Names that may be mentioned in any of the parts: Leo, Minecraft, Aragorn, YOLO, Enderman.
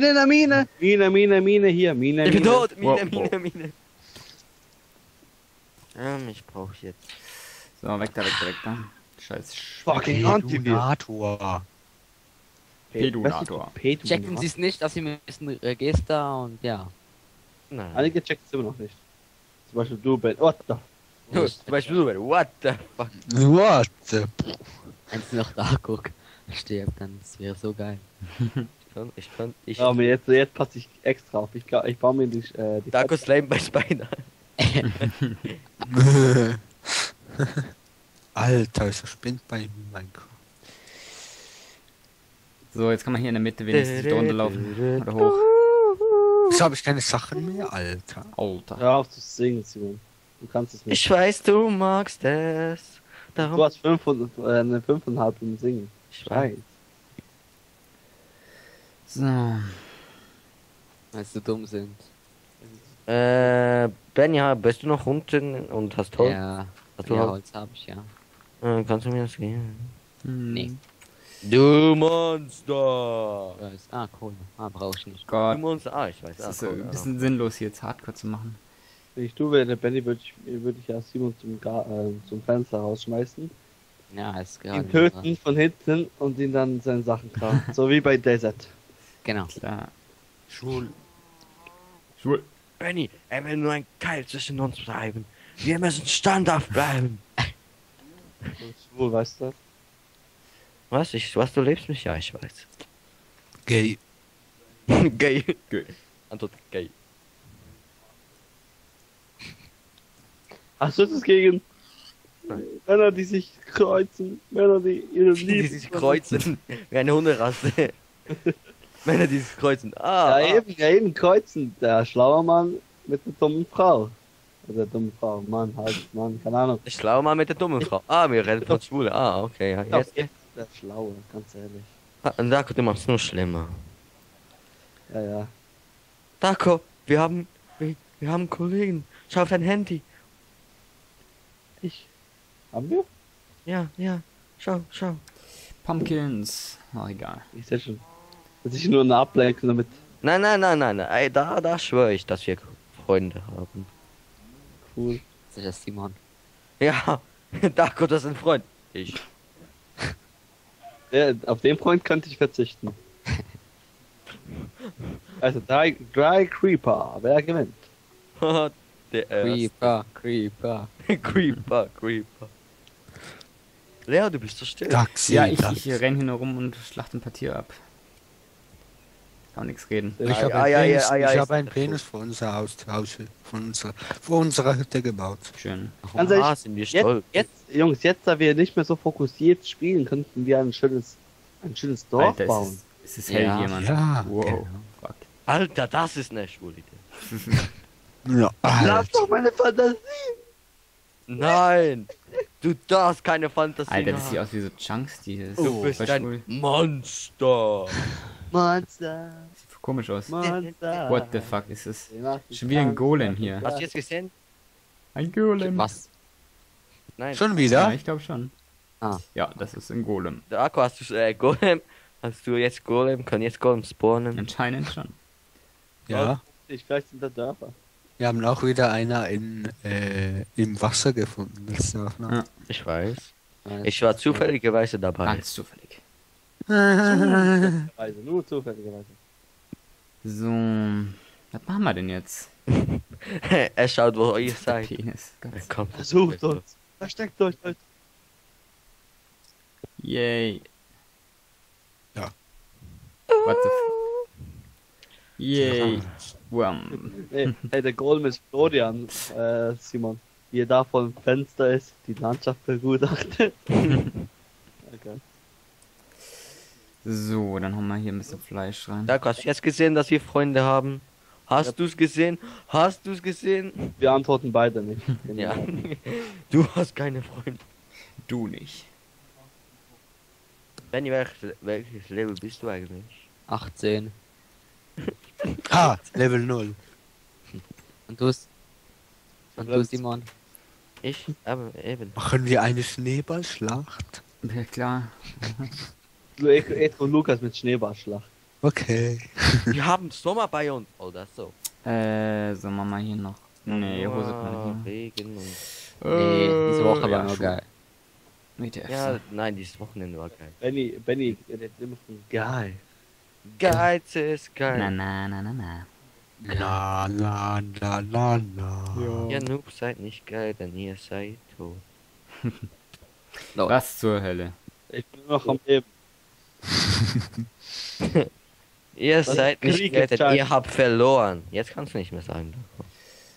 bin in der Mine. Mine hier. Ich bin tot. Mine. Ich brauche jetzt. So, weg da. Scheiß fucking Antivirus. Pedunator. Checken Sie es nicht, dass Sie mit diesem Register und ja. Nein. Einige checken es immer noch nicht. Zum Beispiel du, Ben. What the? Zum Beispiel du, Ben. What the fuck? What the? Wenn ich noch da guck, stirb, dann wäre so geil. Ich aber jetzt passe ich extra auf. Ich glaube, ich baue mir die. Darko Slime bei Spiner. Alter, ich spinnt bei Minecraft. So, jetzt kann man hier in der Mitte wenigstens die Runde laufen. Oder hoch. Jetzt habe ich keine Sachen mehr, Alter. Hör auf zu singen, Simon. Du kannst es nicht. Ich weiß, du magst es. Darum du hast 5,5 im Singen. Ich weiß. So. Als du dumm sind. Benja, bist du noch unten und hast Holz? Ja, hast du Holz hab ich, ja. Kannst du mir das geben? Nee. Du Monster! Ah, cool. Ah, brauch ich nicht. Gott. Du Monster, ich weiß. Das ist ein bisschen sinnlos, hier jetzt Hardcore zu machen. Wenn ich du wäre, Benny, würde ich ja Simon zum Fenster rausschmeißen. Ja, ist klar. Ihn töten von hinten und ihn dann seine Sachen klauen. So wie bei Desert. Genau. Klar. Schwul. Benny, er will nur ein Keil zwischen uns bleiben. Wir müssen standhaft bleiben. Schwul, weißt du? Was? Du lebst mich? Ja, ich weiß. Gay. Gay. Antwort gay. Ach so, ist es gegen Männer, die sich kreuzen. Männer, die ihre Liebe. Die sich kreuzen. Wie eine Hunderasse. Männer, die sich kreuzen. Ja, eben kreuzen. Der schlaue Mann mit der dummen Frau. Oder dumme Frau. Mann, keine Ahnung. Der schlaue Mann mit der dummen Frau. Wir reden von Schwule. Okay. Ja, jetzt. Der Schlaue, ganz ehrlich. Darko, du machst nur schlimmer. Ja. Darko, wir haben Kollegen. Schau auf dein Handy. Haben wir? Ja. Schau. Pumpkins. Egal. Ich sehe schon. Das ist nur eine Ablenkung damit. Nein. Ey, da schwöre ich, dass wir Freunde haben. Cool. Das ist ja Simon. Ja, Darko, das ist ein Freund. Ich. Ja, auf den Freund könnte ich verzichten. Also drei Creeper, wer gewinnt? Creeper. Leo, du bist so still. Daxi, ja, ich renn hier nur rum und schlacht ein paar Tiere ab. Kann nichts reden. Ich habe einen Penis vor unser Haus, vor unserer Hütte gebaut. Schön. Ganz ehrlich, sind wir stolz. Jetzt, Jungs, jetzt, da wir nicht mehr so fokussiert spielen, könnten wir ein schönes Dorf Alter, bauen. Es ist hell hier, Mann. Ja. Wow. Genau. Fuck. Alter, das ist eine Schwulite. Ja, lass doch meine Fantasie! Nein! Du darfst keine Fantasie Alter, das sieht aus wie so Chunks, die hier ist. Du bist ein Monster! Monster! Sieht komisch aus. Monster. What the fuck ist das? Schon wieder ein Golem hier. Hast du jetzt gesehen? Ein Golem. Was? Nein. Schon wieder? Ja, ich glaube schon. Ja, das ist ein Golem. Darko, hast du Golem? Hast du jetzt Golem? Kann jetzt Golem spawnen? Anscheinend schon. Ja. Vielleicht sind da Dörfer. Wir haben auch wieder einer im Wasser gefunden. Ich weiß. Ich war zufälligerweise dabei. Ganz zufällig. Nur zufälligerweise. So, was machen wir denn jetzt? Er schaut, wo ihr seid. Versucht uns. Versteckt euch, Leute. Yay. Ja. What the fuck? Yay. Hey, der Golem ist Florian, Simon. Wie er da vor dem Fenster ist, die Landschaft begutachtet. Okay. So, dann haben wir hier ein bisschen Fleisch rein. Darko, hast du jetzt gesehen, dass wir Freunde haben? Hast du es gesehen? Wir antworten beide nicht. Ja. Du hast keine Freunde. Du nicht. Benni, welches Level bist du eigentlich? 18. Level 0. Und du? Und du, Simon? Ich? Aber eben. Machen wir eine Schneeballschlacht? Ja, klar. Ed und Lukas mit Schneeballschlacht. Okay. Wir haben Sommer bei uns, oder so. Sagen wir mal hier noch. Nee, Hose kann ich nicht. Regen und... Nee, diese Woche war nur geil. Ja, nein, dieses Wochenende war geil. Benni, das ist geil. Geiz ist geil. Na, na, na, na, na. La la la la la. Ja, Noob, seid nicht geil, denn ihr seid tot. Was zur Hölle? Ich bin noch am Leben. Ihr seid nicht geil, denn ihr habt verloren. Jetzt kannst du nicht mehr sagen.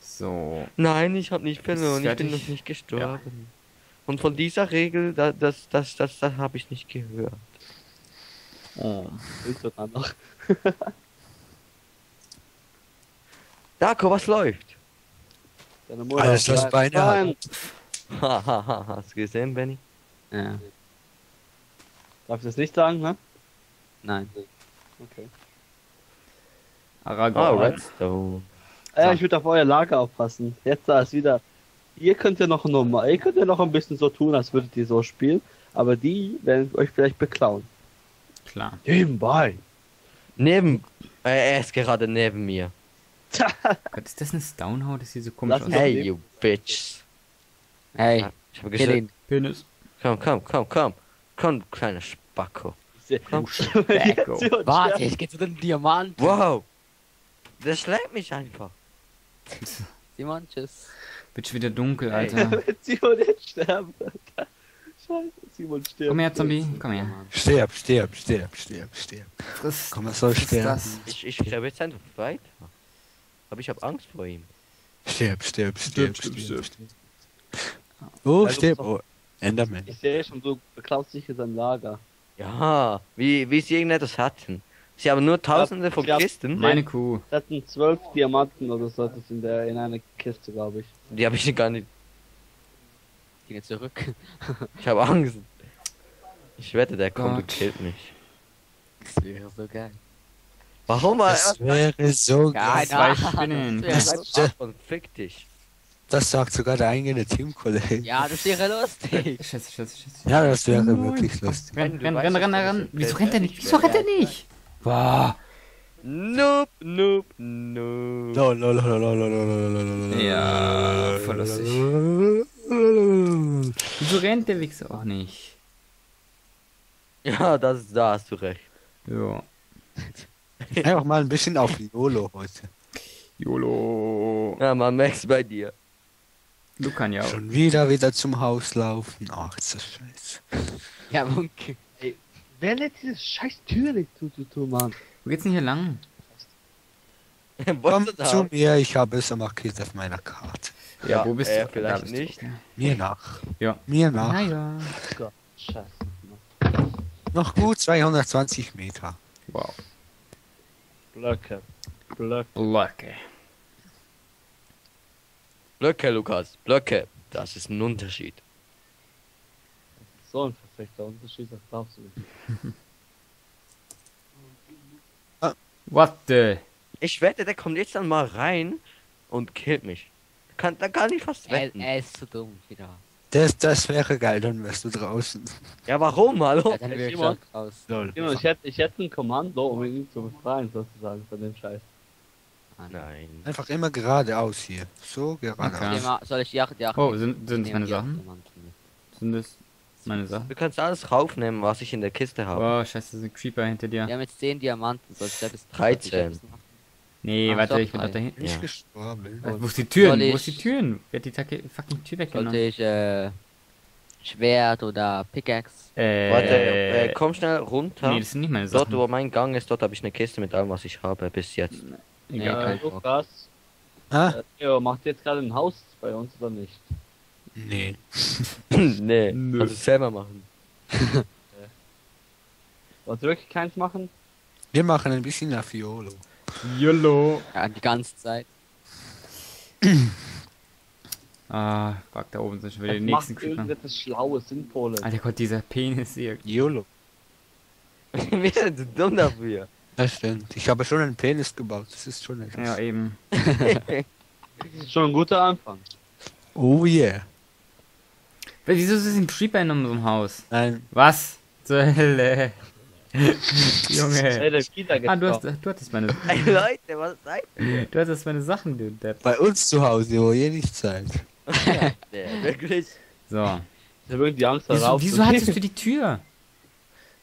So. Nein, ich hab nicht verloren, ich bin noch nicht gestorben. Ja. Und von dieser Regel, das habe ich nicht gehört. Oh, ist doch danach. Darko, was läuft? Deine Mutter. Alles, was beide haben. Hahaha, hast du gesehen, Benni? Ja. Darf ich das nicht sagen, ne? Nein. Okay. Aragorn. Oh, Redstone. Ja, ich würde auf euer Lager aufpassen. Jetzt da ist wieder. Ihr könnt ja noch normal, ihr könnt ja noch ein bisschen so tun, als würdet ihr so spielen, aber die werden euch vielleicht beklauen. Klar. Nebenbei. Er ist gerade neben mir. Gott, ist das eine Stonehaut? Das sieht so komisch aus. Hey, you bitch. Hey, ich hab gesehen. Penis. Komm. Komm, kleiner Spacko. Komm, Spacko. Warte, ich geh zu den Diamanten. Wow. Das schlägt mich einfach. Simon, tschüss. Wird schon wieder dunkel, Alter. Wenn Simon jetzt sterben, Alter. Scheiße, Simon stirbt. Komm her, Zombie. Komm her. Stirb. Komm, er soll sterben. Ich sterbe jetzt einfach weiter. Aber ich hab Angst vor ihm. Stirb. Oh, stirb. Oh, Enderman. Ich sehe schon, so beklaust sich in seinem Lager. Ja, wie sie irgendetwas hatten. Sie haben nur tausende von Kisten. Meine Kuh. Sie hatten 12 Diamanten oder so in einer Kiste, glaube ich. Die habe ich gar nicht. Geh jetzt zurück. Ich habe Angst. Ich wette, der kommt und killt mich. Das wäre so geil. Warum war das? Das wäre so geil. Zwei Spinnen. Das fick dich. Das sagt sogar der eigene Teamkollege. Ja, das wäre lustig. Scheiße. Ja, das wäre wirklich lustig. Renn. Wieso rennt er nicht? Wow. Nope. No. Ja, voll lustig. Wieso rennt der Wichser auch nicht? Ja, da hast du recht. Ja. Einfach mal ein bisschen auf YOLO heute. YOLO. Ja, man merkt's bei dir. Du kannst ja auch. Schon wieder zum Haus laufen. Ach, ist das scheiße. Ja, okay. Wer lädt diese scheiß Tür nicht zu, Mann? Wo geht's denn hier lang? Komm zu mir, ich habe es markiert auf meiner Karte. Ja, wo bist du? Vielleicht nicht. Okay. Mir nach. Ja. Mir nach. Naja. Gott, scheiße. Noch gut 220 Meter. Wow. Blöcke, Lukas. Blöcke. Das ist ein Unterschied. So ein perfekter Unterschied, das darfst du nicht. Warte. Ich wette, der kommt jetzt dann mal rein und killt mich. Da kann ich fast wetten. Er ist zu dumm wieder. Das wäre geil, dann wärst du draußen. Ja, warum? Hallo? Ja, dann Simon, ich hätte ein Kommando, um ihn zu befreien, sozusagen, von dem Scheiß. Nein. Einfach immer geradeaus hier. So geradeaus. Okay. Soll ich die Acht? Oh, sind meine Sachen? Sind es... Meine Sache. Du kannst alles raufnehmen, was ich in der Kiste habe. Oh, scheiße, das ist ein Creeper hinter dir. Wir haben jetzt 10 Diamanten, soll ich da bis 13? Nee, warte, ich bin da hinten. Ich bin gestorben. Also, wo ist die Türen? Wer hat die fucking Tür weggenommen? Sollte ich, Schwert oder Pickaxe? Warte, komm schnell runter. Nee, das sind nicht meine Sachen. Dort, wo mein Gang ist, dort habe ich eine Kiste mit allem, was ich habe, bis jetzt. Egal. Lukas. Ja, macht ihr jetzt gerade ein Haus bei uns oder nicht? Nee. Nee. Nö. Kannst du es selber machen. Wollt ihr wirklich keins machen? Wir machen ein bisschen nach YOLO. YOLO. Ja, die ganze Zeit. Fuck, da oben sind schon wieder die nächsten Creeper. Irgendetwas Schlaues, Sinnvolles. Alter Gott, dieser Penis hier. YOLO. Wir sind so dumm dafür. Das stimmt. Ich habe schon einen Penis gebaut, das ist schon etwas. Ja, eben. Das ist schon ein guter Anfang. Oh yeah. Wieso ist ein Creeper in unserem Haus? Nein. Was zur Hölle? Junge. Ah, du hattest meine Sachen. Hey, Leute, was seid ihr? Du hattest meine Sachen, du Depp. Bei uns zu Hause, wo ihr nicht seid. Ja, wirklich. So. Die Angst darauf. Wieso hattest du die Tür?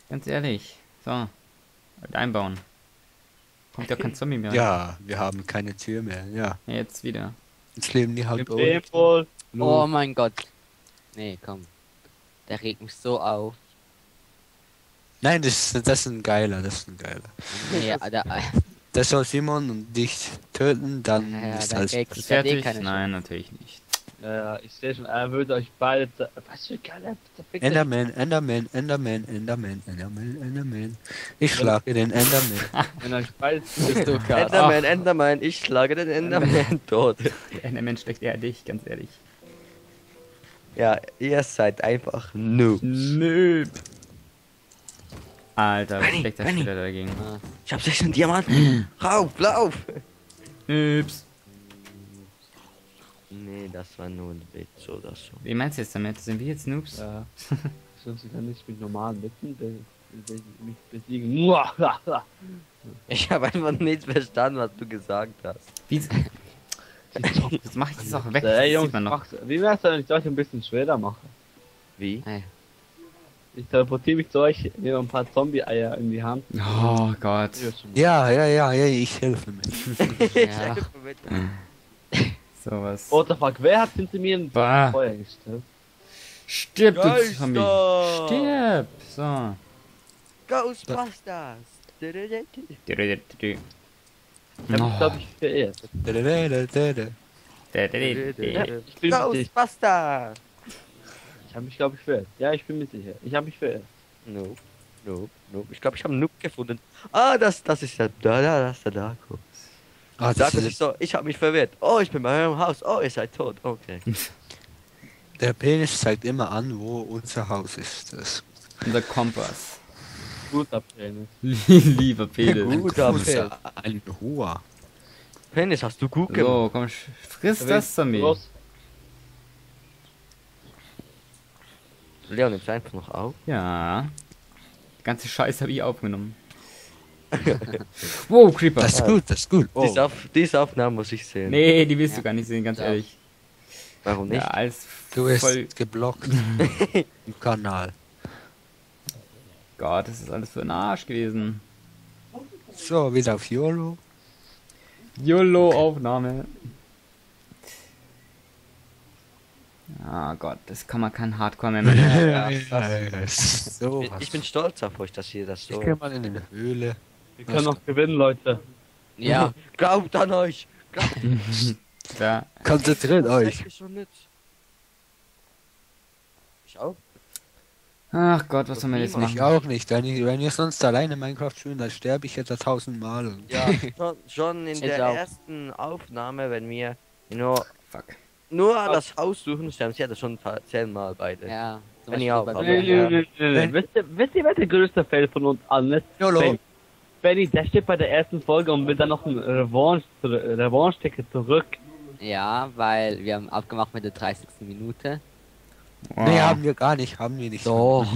Ganz ehrlich. So. Und einbauen. Kommt ja kein Zombie mehr. Ja, wir haben keine Tür mehr, ja. Ja, jetzt wieder. Jetzt leben die Haut oben. Oh mein Gott. Nee, komm. Der regt mich so auf. Nein, das ist ein geiler, Ja, das soll Simon und dich töten, dann ja, ist alles fertig. Nein, natürlich nicht. Ja, ich sehe schon, er würde euch beide... Was für geile... Enderman. Ich schlage den Enderman. Wenn euch beide Enderman, ich schlage den Enderman tot. Der Enderman steckt eher dich, ganz ehrlich. Ja, ihr seid einfach Noobs. Alter, was steckt der Spieler dagegen? Ich hab 16 Diamanten. Rauf, lauf! Noobs. Nee, das war nur ein Witz oder so. Wie meinst du jetzt damit? Sind wir jetzt Noobs? Ja. Sonst kann ich mit normalen Witzen mich besiegen. Ich habe einfach nicht verstanden, was du gesagt hast. Wie? Jetzt mach ich das auch weg. Ey, Jungs, wie wär's, wenn ich euch ein bisschen schwerer mache? Wie? Ich teleportiere mich zu euch, nehme ein paar Zombie-Eier in die Hand. Oh Gott. Ja, ich helfe mit. Sowas. What the fuck, wer hat hinter mir ein Feuer gestellt? Stirb, du Zombie! Stirb! So. Ghostbusters! Ich glaube, ich verirrt. Ghostbusters! Ich habe mich, glaube ich, verirrt. Ja, ich bin mir sicher. Ich habe mich verirrt. Nope. Ich glaube, ich habe einen Noob gefunden. Ah, das ist ja das ist der Darko. Ah, ich habe mich verwirrt. Oh, ich bin bei meinem Haus. Oh, ihr seid tot. Okay. Der Penis zeigt immer an, wo unser Haus ist. Unser Kompass. Guter Penis. Lieber Penis. Ein hoher. Penis, hast du gut gemacht. So, komm, friss das, Sammy. Leon, nimmst du einfach noch auf? Ja. Die ganze Scheiße habe ich aufgenommen. Wow, Creeper. Das ist gut, Oh. Diese Aufnahmen muss ich sehen. Nee, die willst du gar nicht sehen, ganz ehrlich. Warum nicht? Ja, als du bist voll geblockt im Kanal. Gott, das ist alles für ein Arsch gewesen. So, wieder auf YOLO. YOLO-Aufnahme. Ah Gott, das kann man kein Hardcore mehr machen. So ich bin stolz auf euch, dass ihr das so... Ich kann mal in eine Höhle. Wir können noch gewinnen, Leute. Ja. Glaubt an euch. Ja. Konzentriert euch. Ich auch. Ach Gott, was soll man jetzt machen? Ich auch nicht. Wenn ihr sonst alleine Minecraft spielen, dann sterbe ich jetzt 1000 Mal. Ja, schon in der ersten Aufnahme, wenn wir nur das Haus suchen, sterben sie ja schon 10 Mal beide. Ja. Wenn ihr auch. Wisst ihr, wer der größte Fail von uns allen ist? Benny, der steht bei der ersten Folge und will dann noch ein Revanche-Ticket zurück. Ja, weil wir haben abgemacht mit der 30. Minute. Wow. Nee, haben wir nicht. So.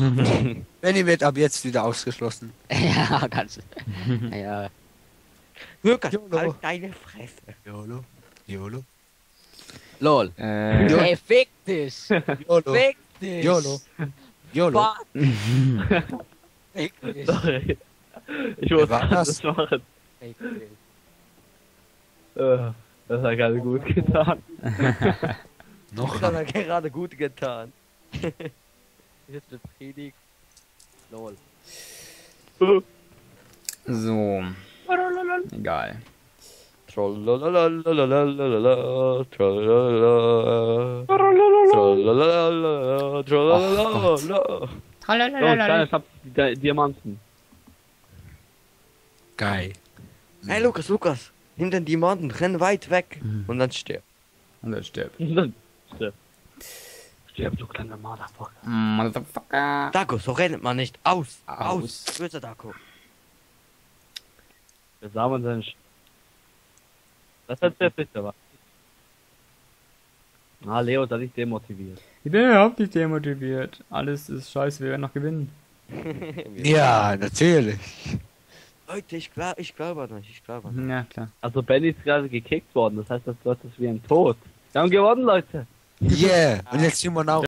Benny wird ab jetzt wieder ausgeschlossen. Ja, ganz. Ja. Lukas, halt deine Fresse. YOLO. LOL. Hey, fick dich. YOLO. Fick dich. YOLO. Fick dich. Sorry. Ich wollte das machen. Das hat gerade gut getan. Jetzt befriedigt. LOL. So. Egal. Ich hab Diamanten. Geil. Hey Lukas, nimm den Diamanten, renn weit weg und dann stirb. Stirb, du kleiner Motherfucker. Darko, so rennt man nicht. Aus. Böser Darko. Wir sagen seinen Das hat sehr sicher was. Leo, da dich demotiviert. Ich hab dich demotiviert. Alles ist scheiße, wir werden noch gewinnen. Ja, natürlich. Leute, ich glaube an euch. Ja, klar. Also Benny ist gerade gekickt worden, das heißt, das ist wie ein Tod. Wir haben gewonnen, Leute. Yeah, und jetzt sind wir auch.